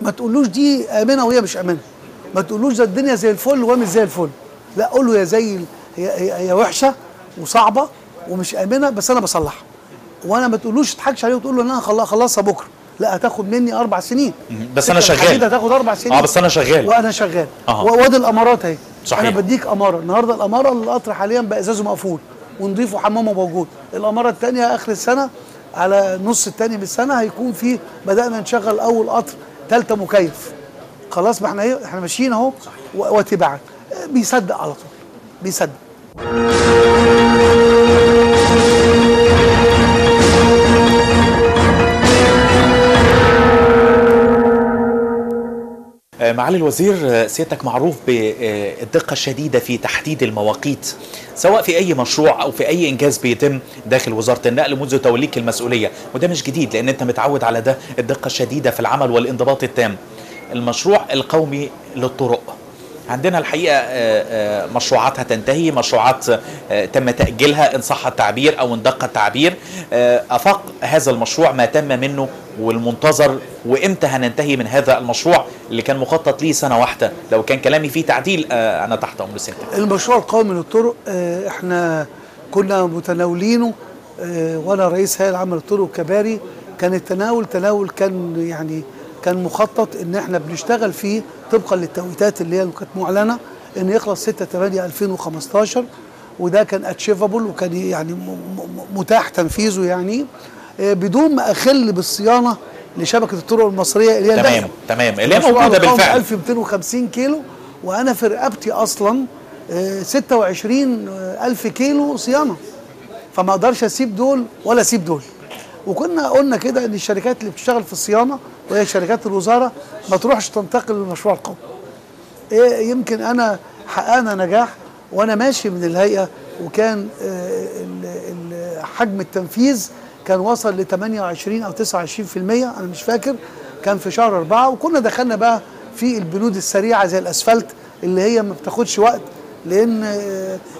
ما تقولوش دي امنه وهي مش امنه، ما تقولوش ده الدنيا زي الفل وهي مش زي الفل، لا، قول له يا زي هي هي وحشه وصعبه ومش امنه، بس انا بصلحها. وانا ما تقولوش تضحكش عليه وتقول له ان انا هخلصها بكره، لا هتاخد مني اربع سنين بس انا شغال. هتاخد اربع سنين اه بس انا شغال وانا شغال آه. وادي الامارات اهي، انا بديك اماره النهارده. الاماره القطر حاليا بقى ازازه مقفول ونضيف وحمامه موجود. الاماره الثانيه اخر السنه على نص الثاني من السنه هيكون فيه بدانا نشغل اول قطر ثالثه مكيف. خلاص ما احنا ايه، احنا ماشيين اهو وتباعا. بيصدق على طول، بيصدق. معالي الوزير، سيادتك معروف بالدقة الشديدة في تحديد المواقيت سواء في أي مشروع أو في أي إنجاز بيتم داخل وزارة النقل منذ توليك المسؤولية، وده مش جديد لأن أنت متعود على ده، الدقة الشديدة في العمل والانضباط التام. المشروع القومي للطرق عندنا الحقيقة مشروعاتها تنتهي، مشروعات تم تأجيلها إن صح التعبير أو إن دق التعبير. أفاق هذا المشروع ما تم منه والمنتظر، وإمتى هننتهي من هذا المشروع اللي كان مخطط ليه سنة واحدة؟ لو كان كلامي فيه تعديل أنا تحت أمر سنتك. المشروع القومي للطرق إحنا كنا متناولينه وأنا رئيس هيئة العامة للطرق والكباري. كان التناول تناول كان يعني كان مخطط ان احنا بنشتغل فيه طبقا للتوقيتات اللي هي كانت معلنه ان يخلص ستة تمانية ألفين وخمستاشر، وده كان اتشيفابل وكان يعني متاح تنفيذه يعني بدون ما اخل بالصيانه لشبكه الطرق المصريه اللي هي تمام داخل. تمام اللي هي موجوده بالفعل ألف ومتين وخمسين كيلو، وانا في رقبتي اصلا ستة وعشرين ألف كيلو صيانه، فما اقدرش اسيب دول ولا اسيب دول. وكنا قلنا كده ان الشركات اللي بتشتغل في الصيانه وهي شركات الوزاره ما تروحش تنتقل للمشروع القومي. إيه يمكن انا حققنا نجاح وانا ماشي من الهيئه، وكان إيه حجم التنفيذ كان وصل ل تمانية وعشرين أو تسعة وعشرين بالمية انا مش فاكر، كان في شهر أربعة. وكنا دخلنا بقى في البنود السريعه زي الاسفلت اللي هي ما بتاخدش وقت، لان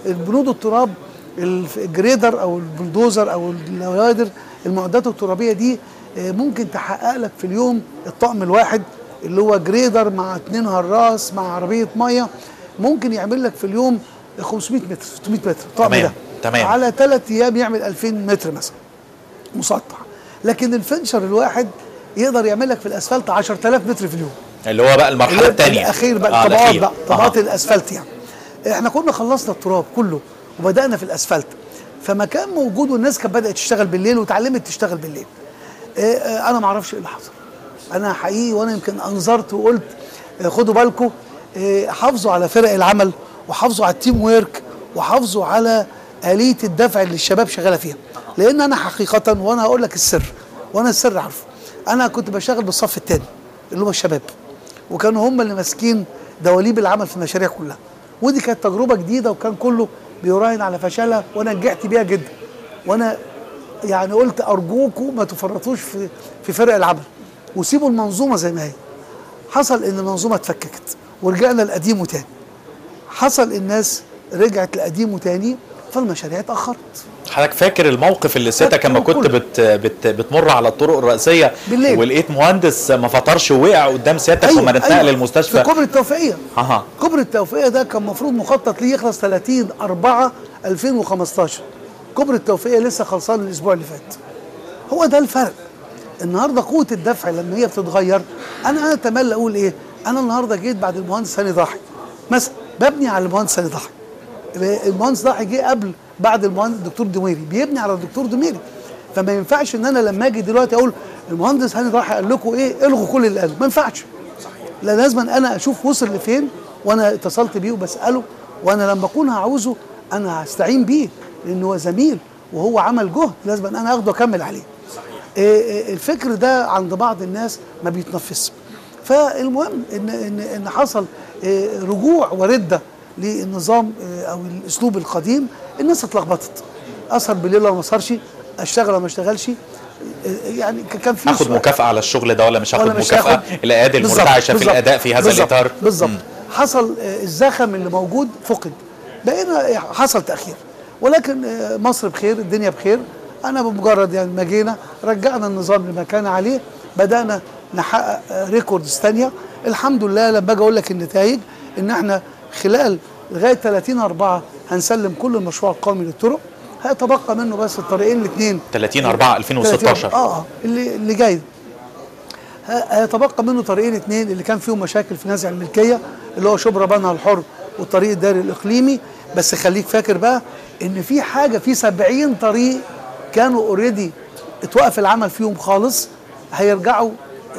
البنود التراب الجريدر او البلدوزر او اللوادر المعدات الترابيه دي ممكن تحقق لك في اليوم الطقم الواحد اللي هو جريدر مع اتنين هراس مع عربيه ميه، ممكن يعمل لك في اليوم خمسمية متر ستمية متر الطقم ده. تمام. على ثلاث ايام يعمل ألفين متر مثلا مسطح، لكن الفنشر الواحد يقدر يعمل لك في الاسفلت عشرة آلاف متر في اليوم، اللي هو بقى المرحله الثانيه الاخير بقى آه الطبقات بقى طبقات آه. الاسفلت. يعني احنا كنا خلصنا التراب كله وبدانا في الاسفلت، فمكان موجود والناس كانت بدات تشتغل بالليل وتعلمت تشتغل بالليل. انا ما اعرفش ايه اللي حصل، انا حقيقي وانا يمكن انذرت وقلت خدوا بالكم، حافظوا على فرق العمل وحافظوا على التيم ويرك وحافظوا على آلية الدفع اللي الشباب شغاله فيها، لان انا حقيقه وانا هقول لك السر، وانا السر عارفه. انا كنت بشتغل بالصف الثاني اللي هم الشباب، وكانوا هم اللي ماسكين دواليب العمل في المشاريع كلها، ودي كانت تجربه جديده وكان كله بيراهن على فشلها وانا نجحت بيها جدا. وانا يعني قلت ارجوكم ما تفرطوش في في فرق العمل وسيبوا المنظومه زي ما هي. حصل ان المنظومه اتفككت ورجعنا لقديم وتاني، حصل الناس رجعت لقديم وتاني، فالمشاريع اتاخرت. حضرتك فاكر الموقف اللي سيادتك لما كنت بت بت بتمر على الطرق الرئيسيه بالليل ولقيت مهندس ما فطرش ووقع قدام سيادتك؟ أيوة. وما نتنقل أيوة. المستشفى في كوبري التوفيقيه. اها كوبري التوفيقيه ده كان المفروض مخطط ليه يخلص تلاتين أربعة ألفين وخمستاشر، كوبري التوفيقيه لسه خلصان الاسبوع اللي فات. هو ده الفرق. النهارده قوه الدفع لما هي بتتغير، انا انا اتمنى اقول ايه، انا النهارده جيت بعد المهندس هاني ضاحي مثلا، ببني على المهندس هاني ضاحي. المهندس ضاحي جه قبل بعد المهندس الدكتور دميري، بيبني على الدكتور دميري. فما ينفعش ان انا لما اجي دلوقتي اقول المهندس هاني ضاحي قال لكم ايه الغوا كل اللي قاله، ما ينفعش. لا، لازم انا اشوف وصل لفين وانا اتصلت بيه وبساله، وانا لما اكون هعوزه انا هستعين بيه لأن هو زميل وهو عمل جهد لازم أنا أخده وأكمل عليه. إيه الفكر ده عند بعض الناس ما بيتنفذش. فالمهم إن إن إن حصل إيه رجوع وردة للنظام إيه أو الأسلوب القديم. الناس اتلخبطت، أسهر بالليل ولا ما أسهرش، أشتغل ولا ما أشتغلش، إيه يعني كان في آخد مكافأة على الشغل ده ولا مش هاخد مكافأة، الأيادي المرتعشة في الأداء في هذا الإطار بالظبط. حصل إيه الزخم اللي موجود فقد، بقينا حصل تأخير، ولكن مصر بخير الدنيا بخير. انا بمجرد يعني ما جينا رجعنا النظام لما كان عليه، بدانا نحقق ريكوردز ثانيه الحمد لله. لما اجي اقول لك النتائج ان احنا خلال لغايه تلاتين أربعة هنسلم كل المشروع القومي للطرق، هيتبقى منه بس الطريقين الاثنين ثلاثين أربعة ألفين وستاشر اه اللي اللي جاي، هيتبقى منه طريقين اثنين اللي كان فيهم مشاكل في نزع الملكيه، اللي هو شبرا بنها الحر والطريق الداري الاقليمي. بس خليك فاكر بقى ان في حاجه، في سبعين طريق كانوا اوريدي اتوقف العمل فيهم خالص، هيرجعوا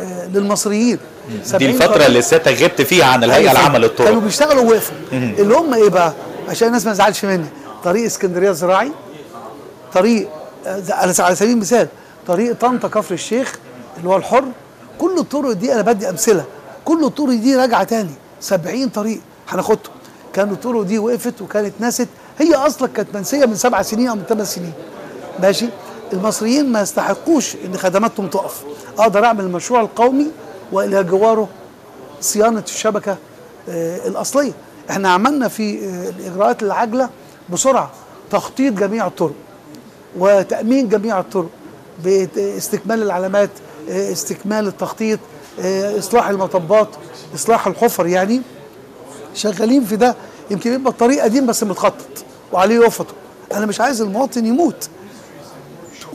آه للمصريين. دي الفتره اللي ساعتها غبت فيها عن الهيئه العامه للطرق، كانوا بيشتغلوا ووقفوا. اللي هم ايه بقى عشان الناس ما تزعلش مني؟ طريق اسكندريه الزراعي، طريق على سبيل المثال، طريق طنطا كفر الشيخ اللي هو الحر. كل الطرق دي انا بدي امثله، كل الطرق دي راجعه تاني. سبعين طريق هناخدهم، كانوا الطرق دي وقفت وكانت ناست، هي اصلا كانت منسيه من سبع سنين او من ثمان سنين. ماشي، المصريين ما يستحقوش ان خدماتهم تقف. اقدر اعمل المشروع القومي والى جواره صيانه الشبكه آه الاصليه. احنا عملنا في آه الاجراءات العاجله بسرعه تخطيط جميع الطرق وتامين جميع الطرق باستكمال العلامات، استكمال التخطيط، اصلاح المطبات، اصلاح الحفر. يعني شغالين في ده. يمكن يبقى الطريق قديم بس متخطط وعليه يفطه. انا مش عايز المواطن يموت،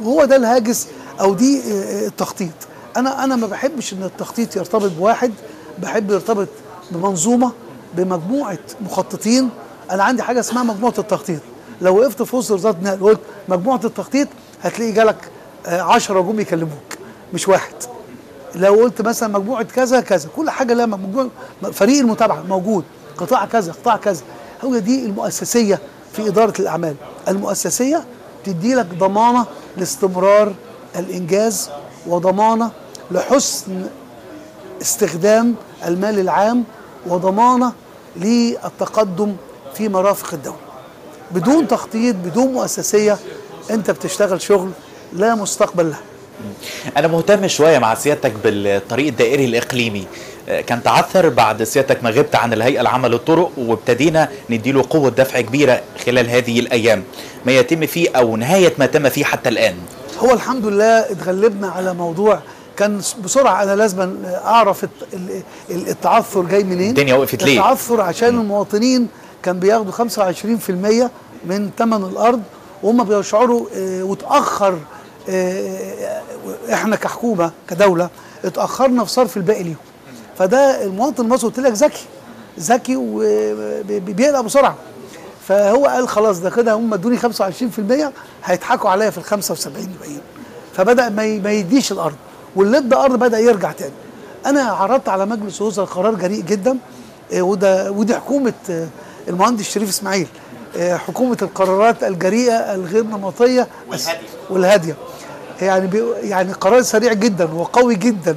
وهو ده الهاجس او دي التخطيط. انا انا ما بحبش ان التخطيط يرتبط بواحد، بحب يرتبط بمنظومه، بمجموعه مخططين. انا عندي حاجه اسمها مجموعه التخطيط. لو وقفت في وسط رصاد نقل وقلت مجموعه التخطيط، هتلاقي جالك عشرة جم يكلموك مش واحد. لو قلت مثلا مجموعه كذا كذا، كل حاجه لها مجموعه، فريق المتابعه موجود، قطاع كذا قطاع كذا. هو دي المؤسسيه في اداره الاعمال. المؤسسيه تدي لك ضمانه لاستمرار الانجاز، وضمانه لحسن استخدام المال العام، وضمانه للتقدم في مرافق الدوله. بدون تخطيط، بدون مؤسسيه، انت بتشتغل شغل لا مستقبل له. أنا مهتم شوية مع سيادتك بالطريق الدائري الإقليمي. كان تعثر بعد سيادتك ما غبت عن الهيئة العامة للطرق، وابتدينا نديله قوة دفع كبيرة خلال هذه الأيام. ما يتم فيه أو نهاية ما تم فيه حتى الآن؟ هو الحمد لله اتغلبنا على موضوع كان بسرعة. أنا لازم أعرف التعثر جاي منين، الدنيا وقفت ليه. التعثر عشان المواطنين كان بياخدوا خمسة وعشرين في المية من ثمن الأرض، وهم بيشعروا اه وتأخر. احنا كحكومه كدوله اتاخرنا في صرف الباقي ليهم. فده المواطن المصري قلت لك ذكي ذكي وبيقلق بسرعه. فهو قال خلاص ده كده هم ادوني خمسة وعشرين في المية، هيضحكوا عليا في ال خمسة وسبعين باقيين. فبدا ما يديش الارض، واللي ادى ارض بدا يرجع تاني. انا عرضت على مجلس الوزراء قرار جريء جدا، وده ودي حكومه المهندس شريف اسماعيل، حكومه القرارات الجريئه الغير نمطيه والهاديه. يعني بي يعني قرار سريع جدا وقوي جدا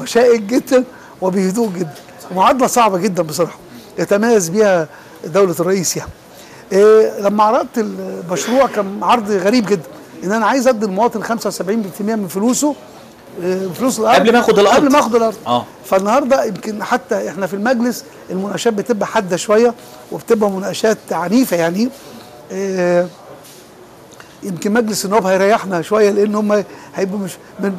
وشائك جدا وبهدوء جدا، ومعادله صعبه جدا بصراحه يتميز بيها دوله الرئيس. يعني إيه لما عرضت المشروع كان عرض غريب جدا، ان انا عايز ادي المواطن خمسة وسبعين في المية من فلوسه، فلوس الارض قبل ما اخد الارض قبل ما اخد الارض اه فالنهارده يمكن حتى احنا في المجلس المناقشات بتبقى حاده شويه، وبتبقى مناقشات عنيفه. يعني إيه يمكن مجلس النواب هيريحنا شويه، لان هم هيبقوا مش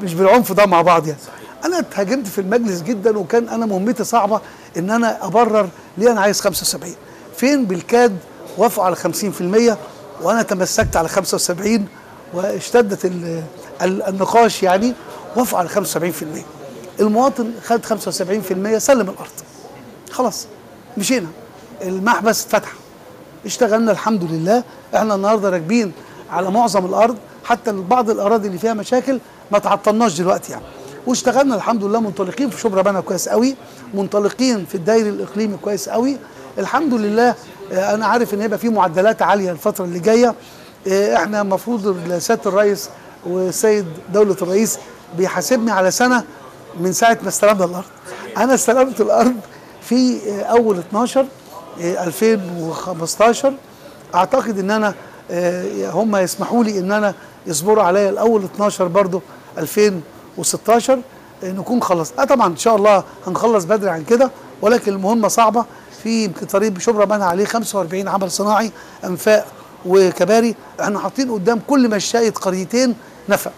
مش بالعنف ده مع بعض. يعني انا اتهاجمت في المجلس جدا، وكان انا مهمتي صعبه ان انا ابرر ليه انا عايز خمسة وسبعين. فين بالكاد وافقوا على خمسين في المية، وانا تمسكت على خمسة وسبعين، واشتدت النقاش. يعني وافقوا على خمسة وسبعين في المية، المواطن خد خمسة وسبعين في المية، سلم الارض، خلاص مشينا. المحبس اتفتح، اشتغلنا الحمد لله. احنا النهارده راكبين على معظم الارض، حتى بعض الاراضي اللي فيها مشاكل ما تعطلناش دلوقتي. يعني واشتغلنا الحمد لله، منطلقين في شبرا بنا كويس قوي، منطلقين في الدائري الاقليمي كويس قوي الحمد لله. اه انا عارف ان هيبقى في معدلات عاليه الفتره اللي جايه. اه احنا المفروض سياده الرئيس وسيد دوله الرئيس بيحاسبني على سنه من ساعه ما استلمنا الارض. انا استلمت الارض في اه اول اتناشر ألفين وخمستاشر. اعتقد ان انا هم يسمحوا لي ان انا يصبروا عليا الاول اتناشر برضه ألفين وستاشر نكون خلص. اه طبعا ان شاء الله هنخلص بدري عن كده، ولكن المهمه صعبه. في يمكن طريق شبرا بنى عليه خمسة وأربعين عمل صناعي، انفاق وكباري. احنا حاطين قدام كل مشايه قريتين نفق،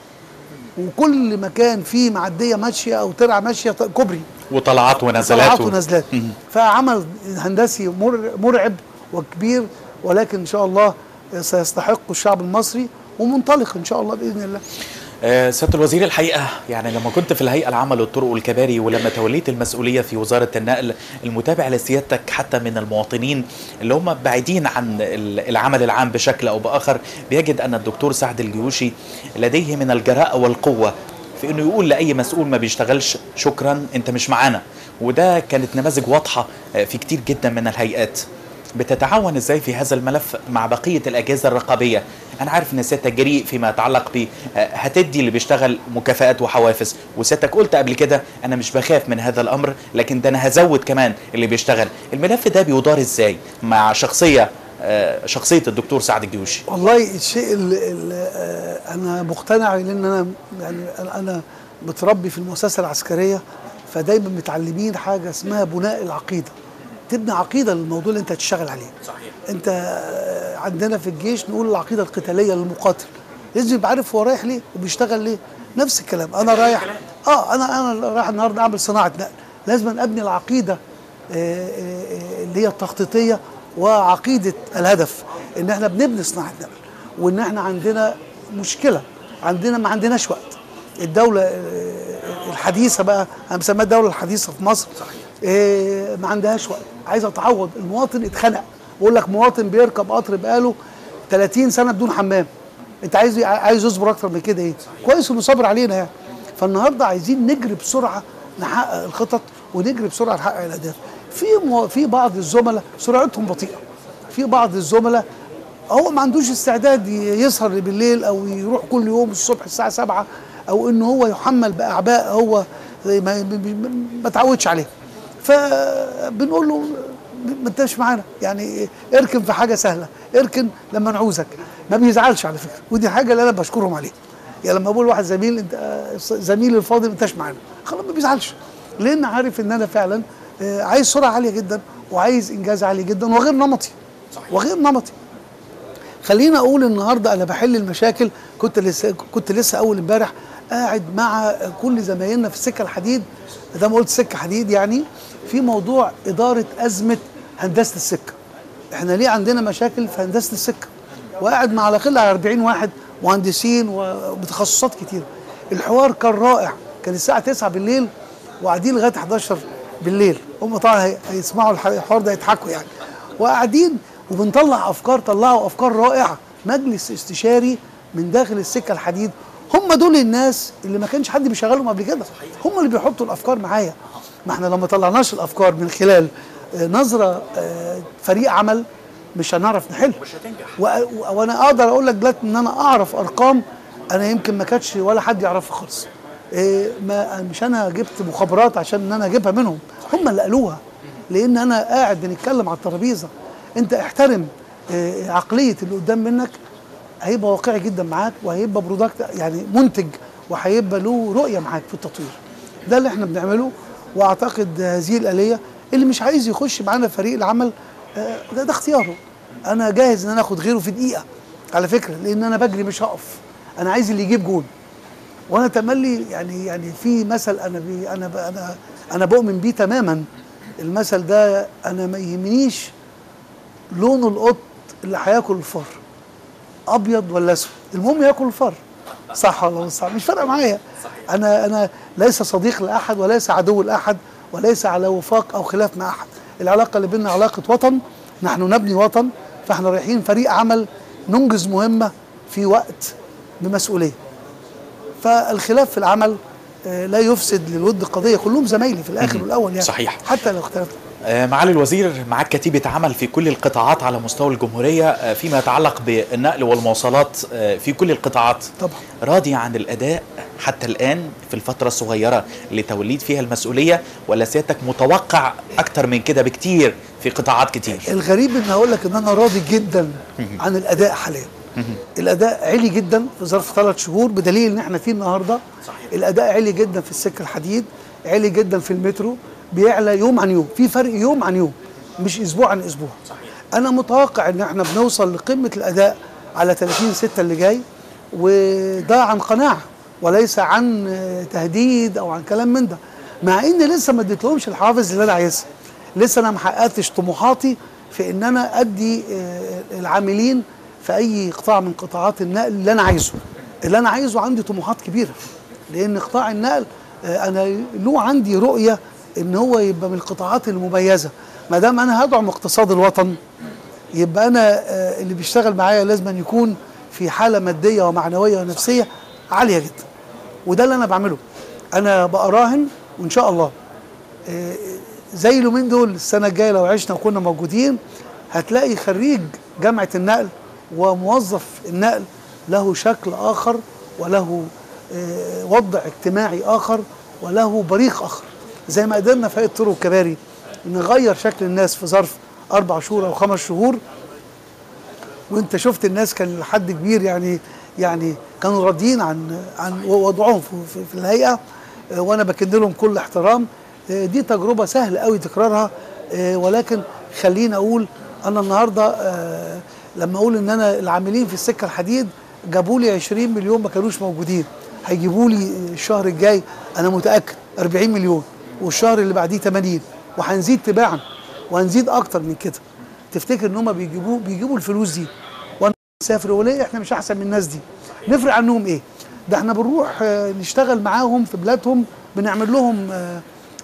وكل مكان فيه معديه ماشيه او ترعه ماشيه كوبري، وطلعات ونزلات وطلعات ونزلات. فعمل هندسي مرعب وكبير ولكن إن شاء الله سيستحق الشعب المصري ومنطلق إن شاء الله بإذن الله. أه سيادة الوزير، الحقيقة يعني لما كنت في الهيئة العامة للطرق والكباري ولما توليت المسؤولية في وزارة النقل، المتابع لسيادتك حتى من المواطنين اللي هم بعيدين عن العمل العام بشكل أو بآخر بيجد أن الدكتور سعد الجيوشي لديه من الجراءة والقوة في أنه يقول لأي مسؤول ما بيشتغلش شكرا أنت مش معانا، وده كانت نماذج واضحة في كتير جدا من الهيئات. بتتعاون ازاي في هذا الملف مع بقيه الاجهزه الرقابيه؟ انا عارف ان سيادتك جريء فيما يتعلق ب هتدي اللي بيشتغل مكافآت وحوافز، وسيادتك قلت قبل كده انا مش بخاف من هذا الامر، لكن ده انا هزود كمان اللي بيشتغل. الملف ده بيدار ازاي مع شخصيه شخصيه الدكتور سعد الجيوشي؟ والله الشيء اللي, اللي انا مقتنع لان انا يعني انا متربي في المؤسسه العسكريه، فدايما متعلمين حاجه اسمها بناء العقيده، تبني عقيده للموضوع اللي انت هتشتغل عليه. صحيح. انت عندنا في الجيش نقول العقيده القتاليه للمقاتل، لازم يبقى عارف هو رايح ليه وبيشتغل ليه. نفس الكلام انا رايح اه انا انا رايح النهارده اعمل صناعه نقل، لازم ابني العقيده اللي هي التخطيطيه وعقيده الهدف، ان احنا بنبني صناعه نقل وان احنا عندنا مشكله، عندنا ما عندناش وقت. الدوله الحديثه بقى انا بسميها الدوله الحديثه في مصر. صحيح. إيه ما عندهاش وقت، عايزه تعوض. المواطن اتخنق، بقول لك مواطن بيركب قطر بقاله ثلاثين سنة بدون حمام، انت عايز عايز يصبر اكتر من كده؟ ايه كويس انه صبر علينا يعني. فالنهارده عايزين نجري بسرعه نحقق الخطط ونجري بسرعه نحقق الاهداف. في مو... في بعض الزملاء سرعتهم بطيئه، في بعض الزملاء هو ما عندوش استعداد يسهر بالليل او يروح كل يوم الصبح الساعه سبعة، او ان هو يحمل باعباء هو ما, ما تعودش عليه. فبنقول له ما انتش معانا يعني، اركن في حاجه سهله، اركن لما نعوزك. ما بيزعلش على فكره، ودي حاجه اللي انا بشكرهم عليها. يعني لما بقول واحد زميل انت زميلي الفاضل ما انتش معانا، خلاص ما بيزعلش، لان عارف ان انا فعلا عايز سرعه عاليه جدا وعايز انجاز عالي جدا وغير نمطي. صحيح. وغير نمطي. خلينا اقول النهارده انا بحل المشاكل. كنت لسه كنت لسه اول امبارح قاعد مع كل زمايلنا في السكه الحديد، زي ما قلت سكه حديد يعني، في موضوع اداره ازمه هندسه السكه. احنا ليه عندنا مشاكل في هندسه السكه؟ وقاعد مع على الاقل أربعين واحد مهندسين وبتخصصات كتير. الحوار كان رائع، كان الساعه تسعة بالليل وقاعدين لغايه إحدى عشر بالليل، هم طبعا هيسمعوا الحوار ده يضحكوا يعني. وقاعدين وبنطلع افكار، طلعوا افكار رائعه. مجلس استشاري من داخل السكه الحديد، هم دول الناس اللي ما كانش حد بيشغلهم قبل كده، هم اللي بيحطوا الافكار معايا. ما احنا لو ما طلعناش الافكار من خلال نظره فريق عمل مش هنعرف نحل، مش هتنجح. وانا اقدر اقول لك دلوقتي ان انا اعرف ارقام انا يمكن ما كانتش ولا حد يعرفها خالص. ما مش انا جبت مخابرات عشان ان انا اجيبها منهم، هم اللي قالوها، لان انا قاعد بنتكلم على الترابيزه. انت احترم عقليه اللي قدام منك، هيبقى واقعي جدا معاك وهيبقى برودكت يعني منتج، وهيبقى له رؤيه معاك في التطوير. ده اللي احنا بنعمله، واعتقد هذه الاليه. اللي مش عايز يخش معانا فريق العمل ده, ده اختياره، انا جاهز ان انا اخد غيره في دقيقه على فكره، لان انا بجري مش هقف، انا عايز اللي يجيب جون. وانا تملي يعني يعني في مثل انا بي انا بي انا انا بؤمن بيه تماما. المثل ده انا ما يهمنيش لون القط اللي هياكل الفار، ابيض ولا اسود، المهم ياكل الفار. صح ولا صح؟ مش فارقه معايا. انا انا ليس صديق لاحد وليس عدو لاحد وليس على وفاق او خلاف مع احد. العلاقه اللي بيننا علاقه وطن، نحن نبني وطن، فاحنا رايحين فريق عمل ننجز مهمه في وقت بمسؤوليه. فالخلاف في العمل لا يفسد للود قضيه، كلهم زمايلي في الاخر والاول يعني. صحيح. حتى لو اختلفنا. معالي الوزير، معاك كتيبة عمل في كل القطاعات على مستوى الجمهورية فيما يتعلق بالنقل والمواصلات في كل القطاعات. طبعا. راضي عن الأداء حتى الآن في الفترة الصغيرة اللي توليت فيها المسؤولية، ولا سيادتك متوقع أكتر من كده بكتير في قطاعات كتير؟ الغريب إن أقول لك إن أنا راضي جدا عن الأداء حاليا. الأداء عالي جدا في ظرف ثلاث شهور بدليل إن إحنا فيه النهاردة. صحيح. الأداء عالي جدا في السكة الحديد، عالي جدا في المترو، بيعلى يوم عن يوم، في فرق يوم عن يوم مش اسبوع عن اسبوع. صحيح. انا متوقع ان احنا بنوصل لقمه الاداء على ثلاثين ستة اللي جاي، وده عن قناعه وليس عن تهديد او عن كلام من ده، مع ان لسه ما اديتلهمش الحوافز اللي انا عايزها، لسه انا ما حققتش طموحاتي في ان انا ادي العاملين في اي قطاع من قطاعات النقل اللي انا عايزه. اللي انا عايزه عندي طموحات كبيره، لان قطاع النقل انا له عندي رؤيه ان هو يبقى من القطاعات المميزه. ما دام انا هدعم اقتصاد الوطن يبقى انا اللي بيشتغل معايا لازم أن يكون في حاله ماديه ومعنويه ونفسيه عاليه جدا، وده اللي انا بعمله. انا بأراهن وان شاء الله زي اليومين دول السنه الجايه لو عشنا وكنا موجودين هتلاقي خريج جامعه النقل وموظف النقل له شكل اخر وله وضع اجتماعي اخر وله بريق اخر، زي ما قدرنا في هيئه الطرق والكباري نغير شكل الناس في ظرف اربع شهور او خمس شهور. وانت شفت الناس كان لحد كبير يعني يعني كانوا راضيين عن عن وضعهم في, في الهيئه، وانا بكن لهم كل احترام. دي تجربه سهل قوي تكرارها، ولكن خليني اقول انا النهارده لما اقول ان انا العاملين في السكه الحديد جابوا لي عشرين مليون ما كانوش موجودين، هيجيبوا لي الشهر الجاي انا متاكد أربعين مليون والشهر اللي بعديه ثمانين، وهنزيد تباعا وهنزيد اكتر من كده. تفتكر ان هم بيجيبوا بيجيبوا الفلوس دي وانا مسافر وليه احنا مش احسن من الناس دي؟ نفرق عنهم ايه؟ ده احنا بنروح نشتغل معاهم في بلادهم بنعمل لهم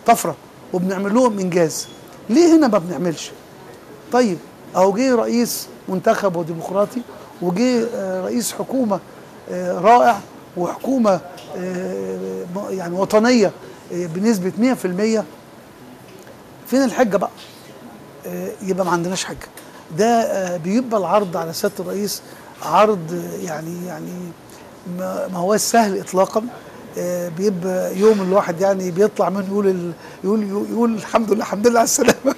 طفره وبنعمل لهم انجاز. ليه هنا ما بنعملش؟ طيب اهو جه رئيس منتخب وديمقراطي وجه رئيس حكومه رائع وحكومه يعني وطنيه بنسبه مئة في المئة، فين الحجه بقى؟ يبقى ما عندناش حجه. ده بيبقى العرض على سياده الرئيس عرض يعني يعني ما هو سهل اطلاقا، بيبقى يوم الواحد يعني بيطلع منه يقول ال... يقول يقول الحمد لله الحمد لله على السلامه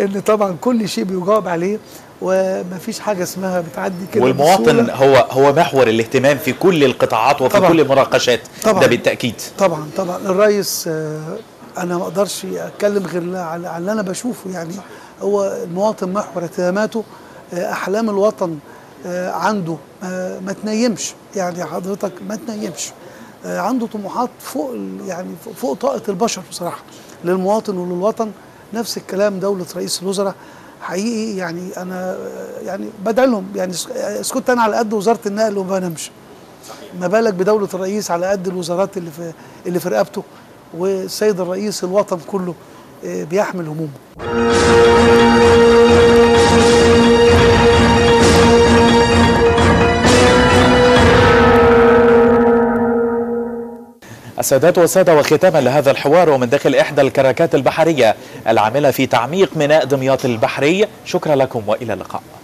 ان طبعا كل شيء بيجاوب عليه ومفيش حاجه اسمها بتعدي كده. والمواطن هو هو محور الاهتمام في كل القطاعات وفي طبعًا كل المناقشات، ده بالتاكيد. طبعا طبعا الرئيس انا ما اقدرش اتكلم غير على اللي انا بشوفه، يعني هو المواطن محور اهتماماته، احلام الوطن عنده ما تنيمش، يعني حضرتك ما تنيمش، عنده طموحات فوق يعني فوق طاقه البشر بصراحه للمواطن وللوطن. نفس الكلام دوله رئيس الوزراء حقيقي، يعني انا يعني بدعي لهم، يعني اسكت انا على قد وزاره النقل وما بنامش، ما بالك بدوله الرئيس على قد الوزارات اللي في اللي في رقبته. والسيد الرئيس الوطن كله بيحمل همومه. السادات والسادة، وختاما لهذا الحوار ومن داخل إحدى الكراكات البحرية العاملة في تعميق ميناء دمياط البحري، شكرا لكم وإلى اللقاء.